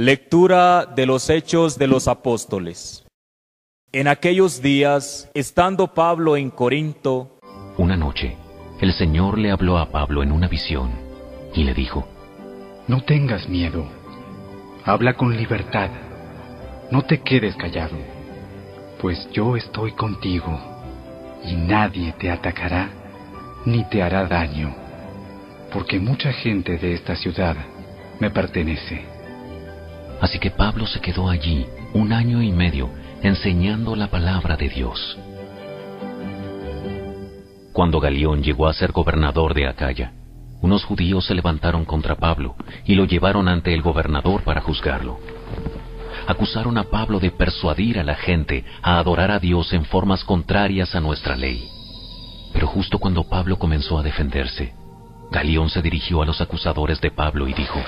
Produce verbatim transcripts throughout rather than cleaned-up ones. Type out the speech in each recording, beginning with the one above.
Lectura de los Hechos de los Apóstoles. En aquellos días, estando Pablo en Corinto, una noche, el Señor le habló a Pablo en una visión y le dijo: No tengas miedo, habla con libertad, no te quedes callado, pues yo estoy contigo y nadie te atacará ni te hará daño, porque mucha gente de esta ciudad me pertenece. Así que Pablo se quedó allí un año y medio enseñando la palabra de Dios. Cuando Galión llegó a ser gobernador de Acaya, unos judíos se levantaron contra Pablo y lo llevaron ante el gobernador para juzgarlo. Acusaron a Pablo de persuadir a la gente a adorar a Dios en formas contrarias a nuestra ley. Pero justo cuando Pablo comenzó a defenderse, Galión se dirigió a los acusadores de Pablo y dijo: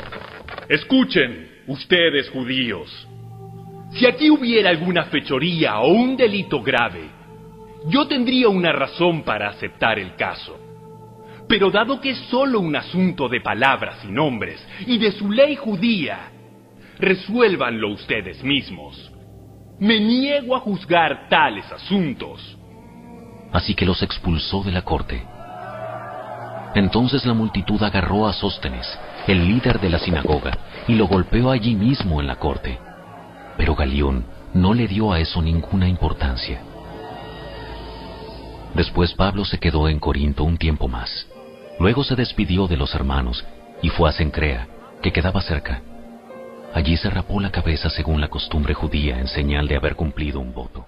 Escuchen, ustedes judíos, si aquí hubiera alguna fechoría o un delito grave, yo tendría una razón para aceptar el caso. Pero dado que es solo un asunto de palabras y nombres y de su ley judía, resuélvanlo ustedes mismos. Me niego a juzgar tales asuntos. Así que los expulsó de la corte. Entonces la multitud agarró a Sóstenes, el líder de la sinagoga, y lo golpeó allí mismo en la corte. Pero Galión no le dio a eso ninguna importancia. Después Pablo se quedó en Corinto un tiempo más. Luego se despidió de los hermanos y fue a Cencrea, que quedaba cerca. Allí se rapó la cabeza según la costumbre judía en señal de haber cumplido un voto.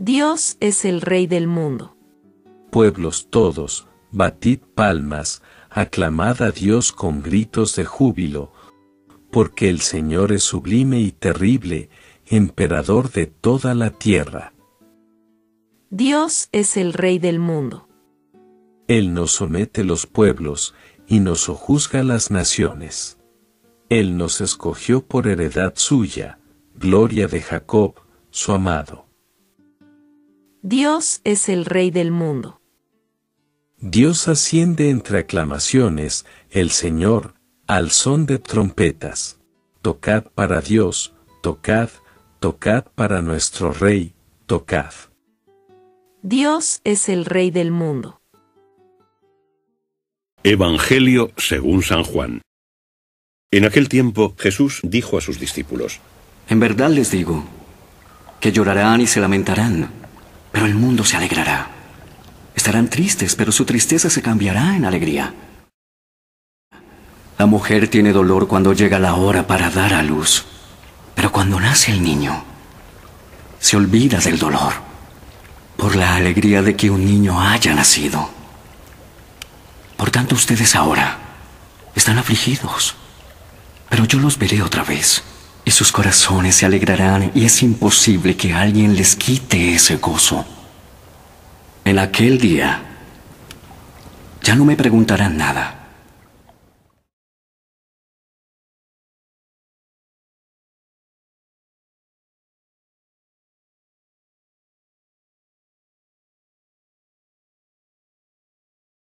Dios es el Rey del mundo. Pueblos todos, batid palmas, aclamad a Dios con gritos de júbilo, porque el Señor es sublime y terrible, emperador de toda la tierra. Dios es el Rey del mundo. Él nos somete los pueblos y nos sojuzga las naciones. Él nos escogió por heredad suya, gloria de Jacob, su amado. Dios es el Rey del mundo. Dios asciende entre aclamaciones, el Señor, al son de trompetas. Tocad para Dios, tocad, tocad para nuestro Rey, tocad. Dios es el Rey del mundo. Evangelio según San Juan. En aquel tiempo Jesús dijo a sus discípulos: En verdad les digo, que llorarán y se lamentarán, pero el mundo se alegrará. Estarán tristes, pero su tristeza se cambiará en alegría. La mujer tiene dolor cuando llega la hora para dar a luz, pero cuando nace el niño, se olvida del dolor, por la alegría de que un niño haya nacido. Por tanto, ustedes ahora están afligidos, pero yo los veré otra vez. Y sus corazones se alegrarán, y es imposible que alguien les quite ese gozo. En aquel día, ya no me preguntarán nada.